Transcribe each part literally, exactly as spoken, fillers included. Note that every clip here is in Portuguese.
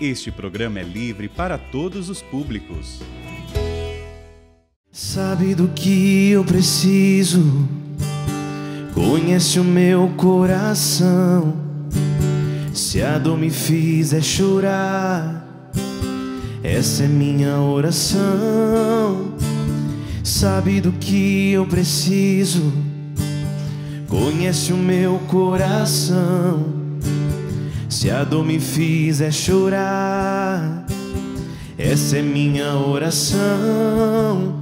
Este programa é livre para todos os públicos. Sabe do que eu preciso, conhece o meu coração. Se a dor me fizer chorar, essa é minha oração. Sabe do que eu preciso, conhece o meu coração. Se a dor me fizer chorar, essa é minha oração.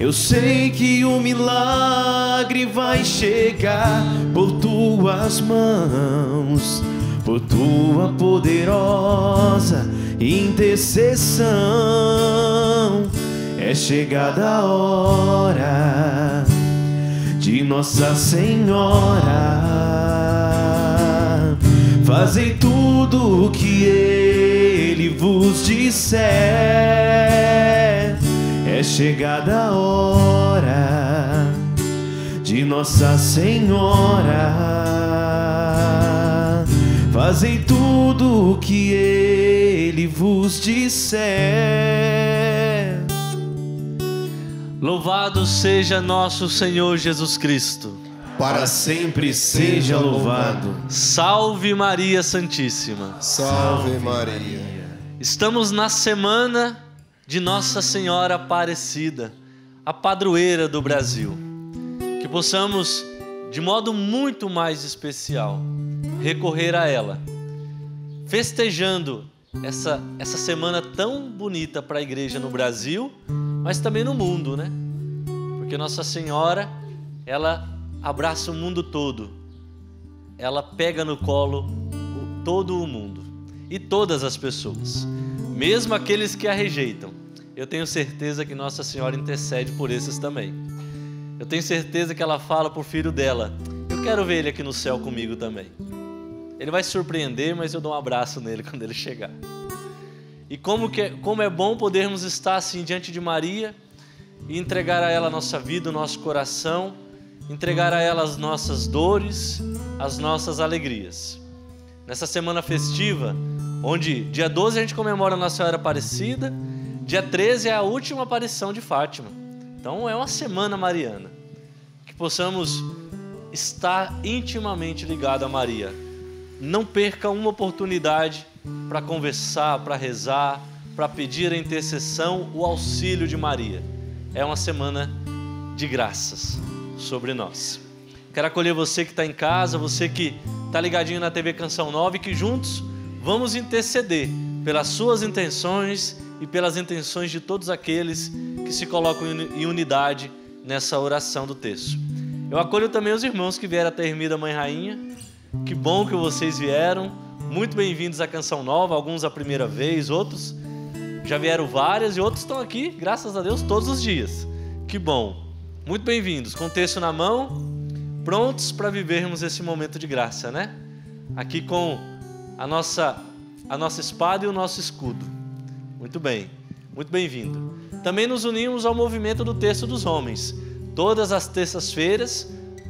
Eu sei que o milagre vai chegar por tuas mãos, por tua poderosa intercessão. É chegada a hora de Nossa Senhora, fazei tudo o que Ele vos disser. É chegada a hora de Nossa Senhora, fazei tudo o que Ele vos disser. Louvado seja nosso Senhor Jesus Cristo. Para sempre seja louvado. Salve Maria Santíssima. Salve Maria. Estamos na semana de Nossa Senhora Aparecida, a padroeira do Brasil. Que possamos, de modo muito mais especial, recorrer a ela, festejando essa, essa semana tão bonita para a igreja no Brasil, mas também no mundo, né? Porque Nossa Senhora, ela abraça o mundo todo, ela pega no colo todo o mundo e todas as pessoas, mesmo aqueles que a rejeitam. Eu tenho certeza que Nossa Senhora intercede por esses também. Eu tenho certeza que ela fala para o filho dela: eu quero ver ele aqui no céu comigo também. Ele vai se surpreender, mas eu dou um abraço nele quando ele chegar. E como, que, como é bom podermos estar assim diante de Maria e entregar a ela a nossa vida, o nosso coração, entregar a ela as nossas dores, as nossas alegrias. Nessa semana festiva, onde dia doze a gente comemora Nossa Senhora Aparecida, dia treze é a última aparição de Fátima. Então é uma semana mariana. Que possamos estar intimamente ligados a Maria. Não perca uma oportunidade para conversar, para rezar, para pedir a intercessão, o auxílio de Maria. É uma semana de graças sobre nós. Quero acolher você que está em casa, você que está ligadinho na T V Canção Nova, e que juntos vamos interceder pelas suas intenções e pelas intenções de todos aqueles que se colocam em unidade nessa oração do texto. Eu acolho também os irmãos que vieram até a Ermida Mãe Rainha. Que bom que vocês vieram, muito bem-vindos à Canção Nova, alguns a primeira vez, outros já vieram várias e outros estão aqui, graças a Deus, todos os dias. Que bom! Muito bem-vindos, com o texto na mão, prontos para vivermos esse momento de graça, né? Aqui com a nossa, a nossa espada e o nosso escudo. Muito bem, muito bem-vindo. Também nos unimos ao movimento do Texto dos Homens. Todas as terças-feiras,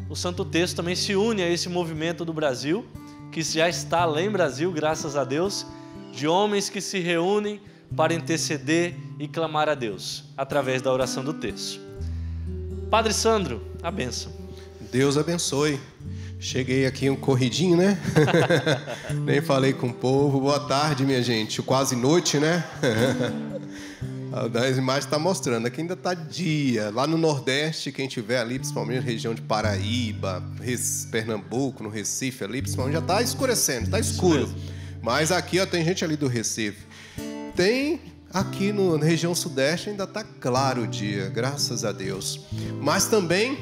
o Santo Texto também se une a esse movimento do Brasil, que já está lá em Brasil, graças a Deus, de homens que se reúnem para interceder e clamar a Deus, através da oração do texto. Padre Sandro, a bênção. Deus abençoe. Cheguei aqui um corridinho, né? Nem falei com o povo. Boa tarde, minha gente. Quase noite, né? As imagens estão mostrando. Aqui ainda está dia. Lá no Nordeste, quem estiver ali, principalmente na região de Paraíba, Pernambuco, no Recife ali, principalmente, já está escurecendo, está escuro. Mas aqui, ó, tem gente ali do Recife. Tem... Aqui no, na região sudeste ainda está claro o dia, graças a Deus. Mas também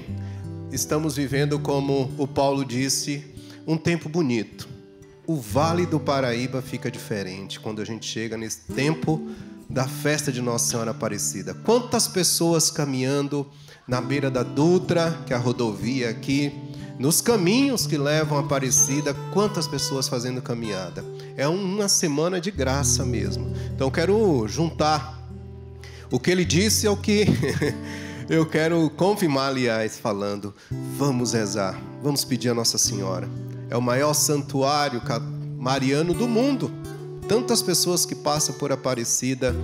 estamos vivendo, como o Paulo disse, um tempo bonito. O Vale do Paraíba fica diferente quando a gente chega nesse tempo da festa de Nossa Senhora Aparecida. Quantas pessoas caminhando na beira da Dutra, que é a rodovia aqui, nos caminhos que levam a Aparecida, quantas pessoas fazendo caminhada. É uma semana de graça mesmo. Então quero juntar o que ele disse ao que eu quero confirmar, aliás, falando: vamos rezar, vamos pedir a Nossa Senhora. É o maior santuário mariano do mundo. tantas pessoas que passam por Aparecida,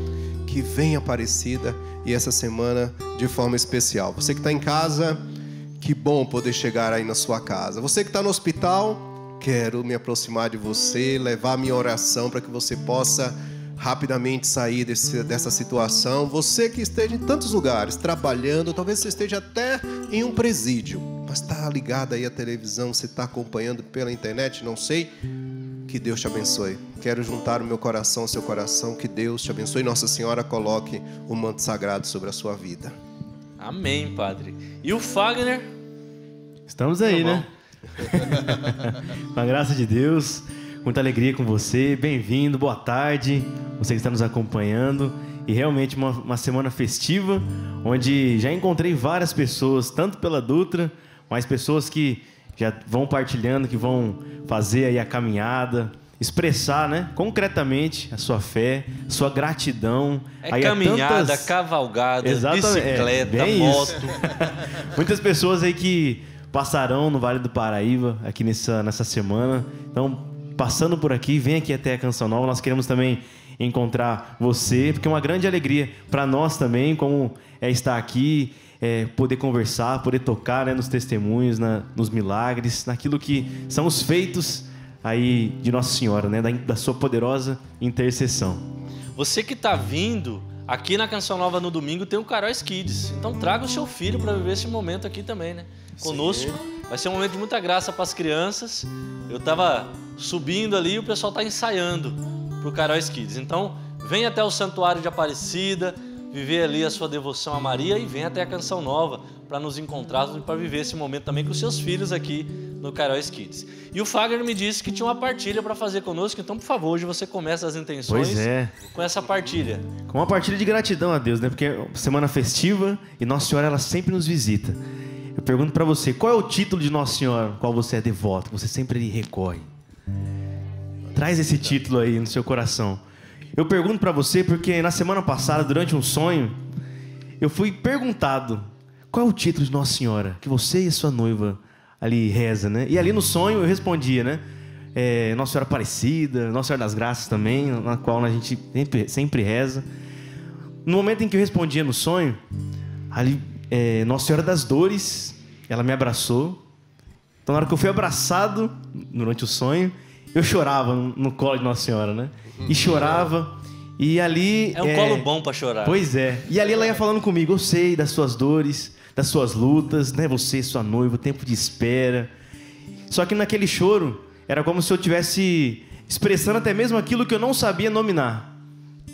que vem Aparecida, e essa semana de forma especial. Você que está em casa, que bom poder chegar aí na sua casa. Você que está no hospital, quero me aproximar de você, levar a minha oração para que você possa rapidamente sair desse, dessa situação. Você que esteja em tantos lugares trabalhando, talvez você esteja até em um presídio, mas está ligado aí à televisão, você está acompanhando pela internet, não sei. Que Deus te abençoe. Quero juntar o meu coração ao seu coração. Que Deus te abençoe. Nossa Senhora coloque o manto sagrado sobre a sua vida. Amém, padre. E o Fagner? Estamos aí, tá, né? Com a graça de Deus, muita alegria com você. Bem-vindo, boa tarde. Você que está nos acompanhando. E realmente uma, uma semana festiva, onde já encontrei várias pessoas, tanto pela Dutra, mas pessoas que já vão partilhando, que vão fazer aí a caminhada, expressar, né, concretamente a sua fé, sua gratidão. É aí caminhada, tantas... cavalgada, exatamente, bicicleta, é, moto. Muitas pessoas aí que passarão no Vale do Paraíba aqui nessa, nessa semana. Então, passando por aqui, vem aqui até a Canção Nova. Nós queremos também encontrar você, porque é uma grande alegria para nós também, como é estar aqui, é, poder conversar, poder tocar, né, nos testemunhos, na, nos milagres, naquilo que são os feitos aí de Nossa Senhora, né, da, da sua poderosa intercessão. Você que está vindo aqui na Canção Nova no domingo, tem o Caróis Kids, então traga o seu filho para viver esse momento aqui também, né, conosco. Sim. Vai ser um momento de muita graça para as crianças. Eu estava subindo ali e o pessoal está ensaiando para o Caróis Kids. Então, vem até o Santuário de Aparecida, viver ali a sua devoção a Maria, e vem até a Canção Nova para nos encontrar, para viver esse momento também com os seus filhos aqui no Caróis Kids. E o Fagner me disse que tinha uma partilha para fazer conosco, então, por favor, hoje você começa as intenções, pois é, com essa partilha. Com uma partilha de gratidão a Deus, né? Porque é semana festiva e Nossa Senhora, ela sempre nos visita. Eu pergunto para você, qual é o título de Nossa Senhora, qual você é devoto, você sempre recorre? Traz esse título aí no seu coração. Eu pergunto para você porque na semana passada, durante um sonho, eu fui perguntado qual é o título de Nossa Senhora que você e sua noiva ali reza, né? E ali no sonho eu respondia, né? É, Nossa Senhora Aparecida, Nossa Senhora das Graças também, na qual a gente sempre, sempre reza. No momento em que eu respondia no sonho, ali é, Nossa Senhora das Dores, ela me abraçou. Então na hora que eu fui abraçado durante o sonho, eu chorava no colo de Nossa Senhora, né? E chorava, e ali... É um é... colo bom pra chorar. Pois é. E ali ela ia falando comigo, eu sei das suas dores, das suas lutas, né? Você, sua noiva, o tempo de espera. Só que naquele choro, era como se eu estivesse expressando até mesmo aquilo que eu não sabia nominar.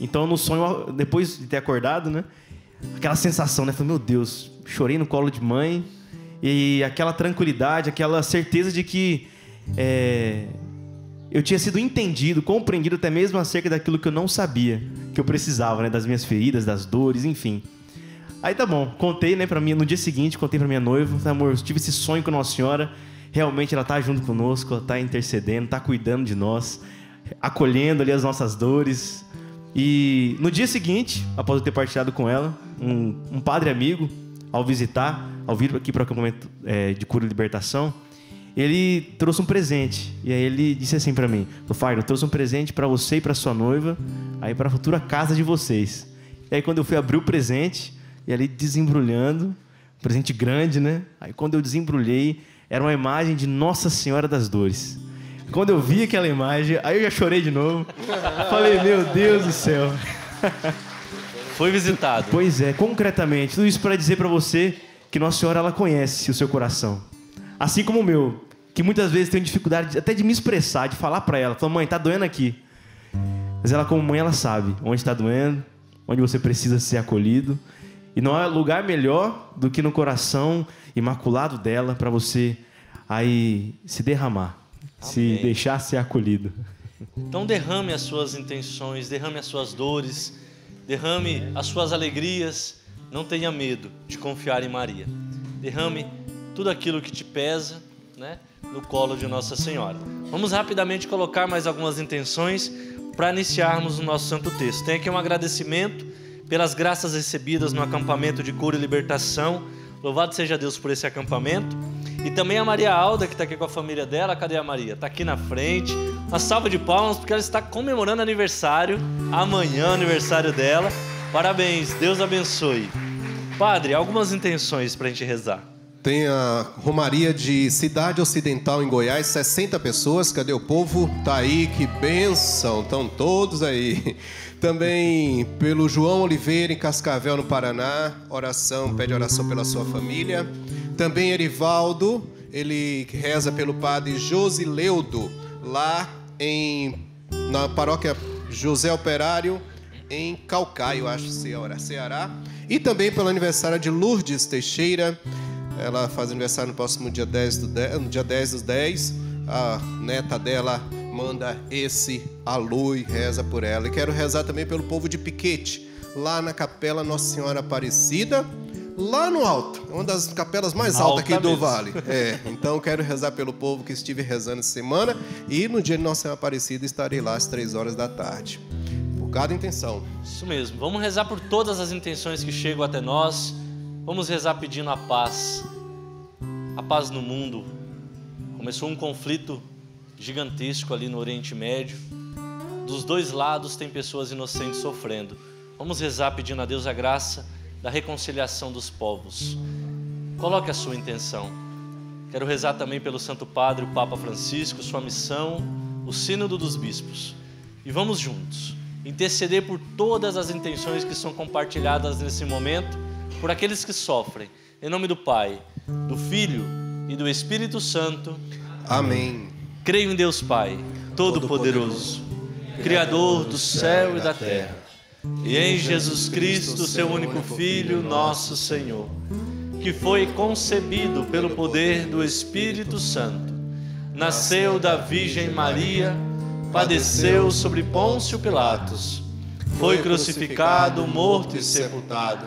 Então, no sonho, depois de ter acordado, né? Aquela sensação, né? Falei, meu Deus, chorei no colo de mãe. E aquela tranquilidade, aquela certeza de que... É... eu tinha sido entendido, compreendido até mesmo acerca daquilo que eu não sabia, que eu precisava, né? Das minhas feridas, das dores, enfim. Aí tá bom, contei, né, pra mim, no dia seguinte, contei pra minha noiva, amor, eu tive esse sonho com Nossa Senhora, realmente ela tá junto conosco, ela tá intercedendo, tá cuidando de nós, acolhendo ali as nossas dores. E no dia seguinte, após eu ter partilhado com ela, um, um padre amigo, ao visitar, ao vir aqui pro acampamento é, de cura e libertação, ele trouxe um presente. E aí ele disse assim pra mim, Fagner, eu trouxe um presente pra você e pra sua noiva, aí pra futura casa de vocês. E aí quando eu fui abrir o presente, e ali desembrulhando, um presente grande, né? Aí quando eu desembrulhei, era uma imagem de Nossa Senhora das Dores. Quando eu vi aquela imagem, aí eu já chorei de novo. Falei, meu Deus do céu. Foi visitado. Pois é, concretamente. Tudo isso pra dizer pra você que Nossa Senhora, ela conhece o seu coração. Assim como o meu, que muitas vezes tenho dificuldade até de me expressar, de falar pra ela. Falar, mãe, tá doendo aqui. Mas ela, como mãe, ela sabe onde tá doendo, onde você precisa ser acolhido. E não há lugar melhor do que no coração imaculado dela pra você aí se derramar, Amém. Se deixar ser acolhido. Então derrame as suas intenções, derrame as suas dores, derrame as suas alegrias. Não tenha medo de confiar em Maria. Derrame tudo aquilo que te pesa, né, no colo de Nossa Senhora. Vamos rapidamente colocar mais algumas intenções para iniciarmos o nosso santo texto. Tem aqui um agradecimento pelas graças recebidas no acampamento de cura e libertação. Louvado seja Deus por esse acampamento. E também a Maria Alda, que está aqui com a família dela. Cadê a Maria? Está aqui na frente. Uma salva de palmas, porque ela está comemorando aniversário. Amanhã é aniversário dela. Parabéns, Deus abençoe. Padre, algumas intenções para a gente rezar. Tem a Romaria de Cidade Ocidental em Goiás, sessenta pessoas. Cadê o povo? Tá aí, que bênção! Estão todos aí. Também pelo João Oliveira em Cascavel, no Paraná. Oração, pede oração pela sua família. Também Erivaldo, ele reza pelo padre Josileudo, lá em, na paróquia José Operário, em Calcaio, acho, Ceará. E também pelo aniversário de Lourdes Teixeira. Ela faz aniversário no próximo dia dez, do dez, no dia dez dos dez. A neta dela manda esse alô e reza por ela. E quero rezar também pelo povo de Piquete, lá na Capela Nossa Senhora Aparecida, lá no alto. Uma das capelas mais altas alta aqui mesmo do Vale. É, então quero rezar pelo povo que estive rezando essa semana. E no dia de Nossa Senhora Aparecida estarei lá às três horas da tarde. Por cada intenção. Isso mesmo. Vamos rezar por todas as intenções que chegam até nós. Vamos rezar pedindo a paz, a paz no mundo. Começou um conflito gigantesco ali no Oriente Médio. Dos dois lados tem pessoas inocentes sofrendo. Vamos rezar pedindo a Deus a graça da reconciliação dos povos. Coloque a sua intenção. Quero rezar também pelo Santo Padre, o Papa Francisco, sua missão, o Sínodo dos Bispos. E vamos juntos interceder por todas as intenções que são compartilhadas nesse momento, por aqueles que sofrem. Em nome do Pai, do Filho e do Espírito Santo. Amém. Creio em Deus Pai, Todo-Poderoso, Criador do céu e da terra, e em Jesus Cristo, seu único Filho, nosso Senhor, que foi concebido pelo poder do Espírito Santo, nasceu da Virgem Maria, padeceu sobre Pôncio Pilatos, foi crucificado, morto e sepultado,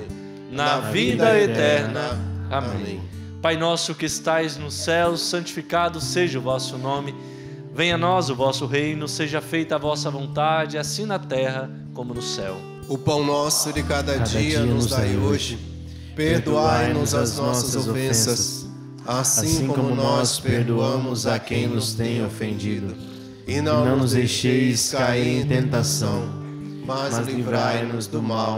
na vida eterna. Amém. Pai nosso que estais no céu, santificado seja o vosso nome. Venha a nós o vosso reino, seja feita a vossa vontade, assim na terra como no céu. O pão nosso de cada, cada dia, dia nos dai hoje. Perdoai-nos as nossas ofensas, assim como nós perdoamos a quem nos tem ofendido. E não, não nos deixeis cair em tentação, mas livrai-nos do mal.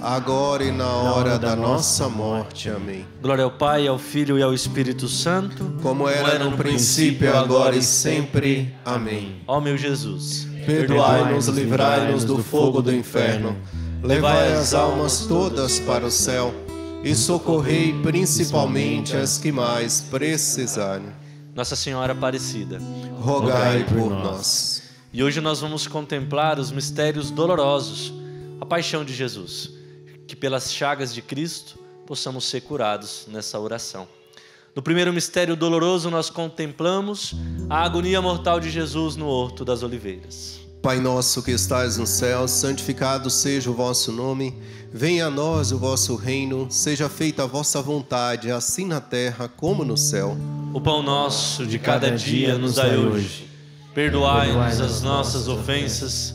agora e na hora da nossa morte. Amém. Glória ao Pai, ao Filho e ao Espírito Santo, como era no princípio, agora e sempre. Amém. Ó meu Jesus, perdoai-nos, livrai-nos do fogo do inferno, levai as almas todas para o céu e socorrei principalmente as que mais precisarem. Nossa Senhora Aparecida, rogai por nós. E hoje nós vamos contemplar os mistérios dolorosos, a paixão de Jesus. Que pelas chagas de Cristo possamos ser curados nessa oração. No primeiro mistério doloroso nós contemplamos a agonia mortal de Jesus no Horto das Oliveiras. Pai nosso que estais no céu, santificado seja o vosso nome. Venha a nós o vosso reino, seja feita a vossa vontade, assim na terra como no céu. O pão nosso de cada dia nos dai hoje. Perdoai-nos as nossas ofensas,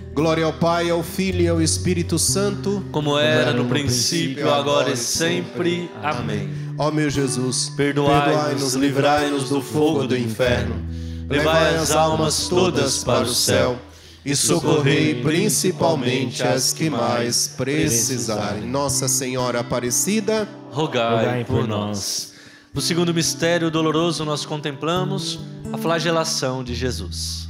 Glória ao Pai, ao Filho e ao Espírito Santo, como era no princípio, agora e sempre. Amém. Ó meu Jesus, perdoai-nos, livrai-nos do fogo do inferno, levai as almas todas para o céu e socorrei principalmente as que mais precisarem. Nossa Senhora Aparecida, rogai por nós. No segundo mistério doloroso nós contemplamos a flagelação de Jesus.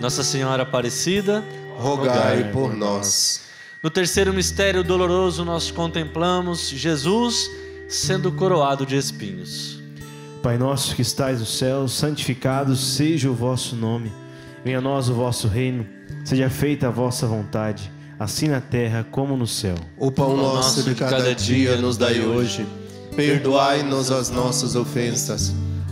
Nossa Senhora Aparecida, rogai por nós. No terceiro mistério doloroso nós contemplamos Jesus sendo coroado de espinhos. Pai nosso que estais no céu, santificado seja o vosso nome. Venha a nós o vosso reino, seja feita a vossa vontade, assim na terra como no céu. O pão nosso de cada dia nos dai hoje. Perdoai-nos as nossas ofensas,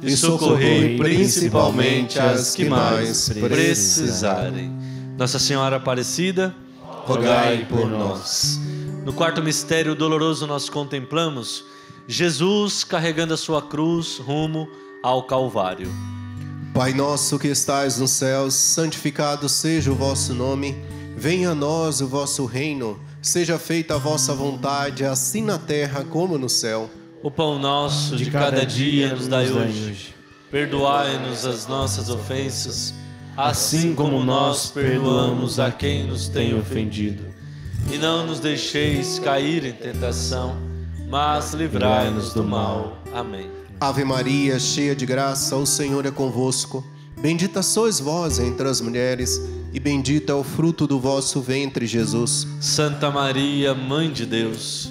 e socorrei principalmente as que mais precisarem. Nossa Senhora Aparecida, rogai por nós. No quarto mistério doloroso nós contemplamos Jesus carregando a sua cruz rumo ao Calvário. Pai nosso que estais nos céus, santificado seja o vosso nome. Venha a nós o vosso reino. Seja feita a vossa vontade, assim na terra como no céu. O pão nosso de cada dia nos dai hoje. Perdoai-nos as nossas ofensas, assim como nós perdoamos a quem nos tem ofendido. E não nos deixeis cair em tentação, mas livrai-nos do mal. Amém. Ave Maria, cheia de graça, o Senhor é convosco. Bendita sois vós entre as mulheres, e bendito é o fruto do vosso ventre, Jesus. Santa Maria, Mãe de Deus,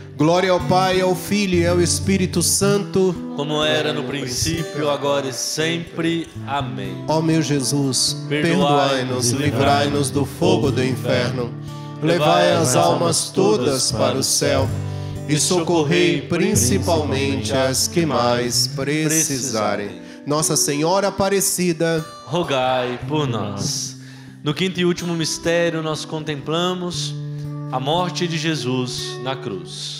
Glória ao Pai, ao Filho e ao Espírito Santo, como era no princípio, agora e sempre. Amém. Ó meu Jesus, perdoai-nos, livrai-nos do fogo do inferno, levai as almas todas para o céu e socorrei principalmente as que mais precisarem. Nossa Senhora Aparecida, rogai por nós. No quinto e último mistério nós contemplamos a morte de Jesus na cruz.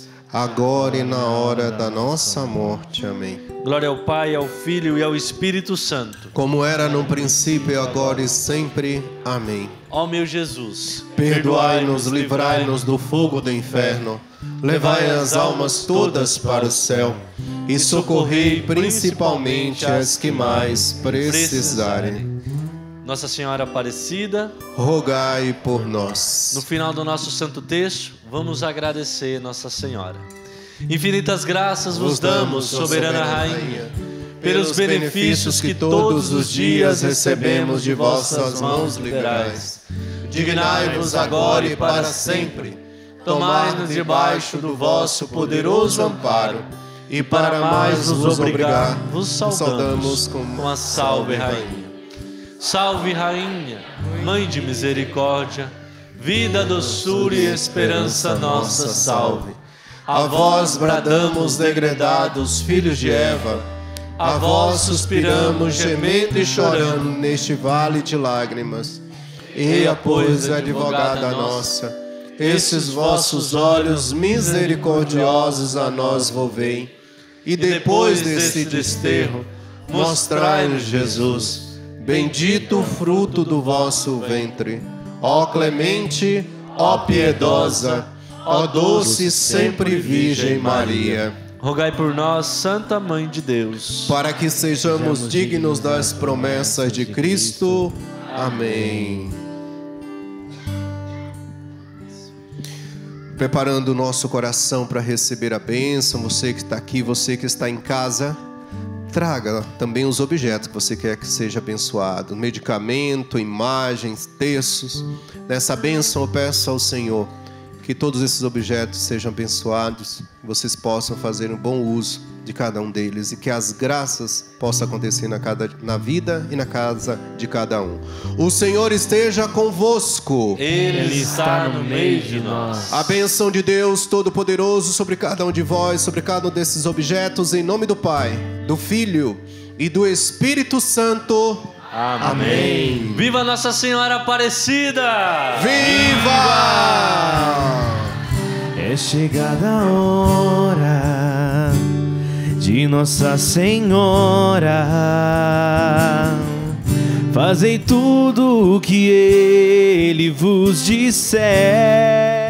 agora e na hora da nossa morte. Amém. Glória ao Pai, ao Filho e ao Espírito Santo, como era no princípio, agora e sempre. Amém. Ó meu Jesus, perdoai-nos, livrai-nos do fogo do inferno, levai as almas todas para o céu e socorrei principalmente as que mais precisarem. Nossa Senhora Aparecida, rogai por nós. No final do nosso santo texto, vamos agradecer Nossa Senhora. Infinitas graças vos damos, soberana Rainha, pelos benefícios que todos os dias recebemos de vossas mãos liberais. Dignai-vos agora e para sempre, tomai-nos debaixo do vosso poderoso amparo, e para mais nos obrigar, vos saudamos com a Salve Rainha. Salve Rainha, Mãe de Misericórdia, vida, doçura e esperança nossa, salve. A vós bradamos, degredados filhos de Eva, a vós suspiramos, gemendo e chorando neste vale de lágrimas. Eia, pois, advogada nossa, esses vossos olhos misericordiosos a nós volvei, e depois desse desterro, mostrai-nos Jesus, bendito o fruto do vosso ventre. Ó clemente, ó piedosa, ó doce sempre Virgem Maria, rogai por nós, Santa Mãe de Deus, para que sejamos dignos das promessas de Cristo. Amém. preparando o nosso coração para receber a bênção. Você que está aqui, você que está em casa, traga também os objetos que você quer que seja abençoado. Medicamento, imagens, textos. Nessa bênção eu peço ao Senhor que todos esses objetos sejam abençoados, que vocês possam fazer um bom uso de cada um deles e que as graças possam acontecer na, cada, na vida e na casa de cada um. O Senhor esteja convosco. Ele está no meio de nós. A bênção de Deus Todo-Poderoso sobre cada um de vós, sobre cada um desses objetos, em nome do Pai, do Filho e do Espírito Santo. Amém. Amém. Viva Nossa Senhora Aparecida! Viva! É chegada a hora de Nossa Senhora. Fazei tudo o que Ele vos disser.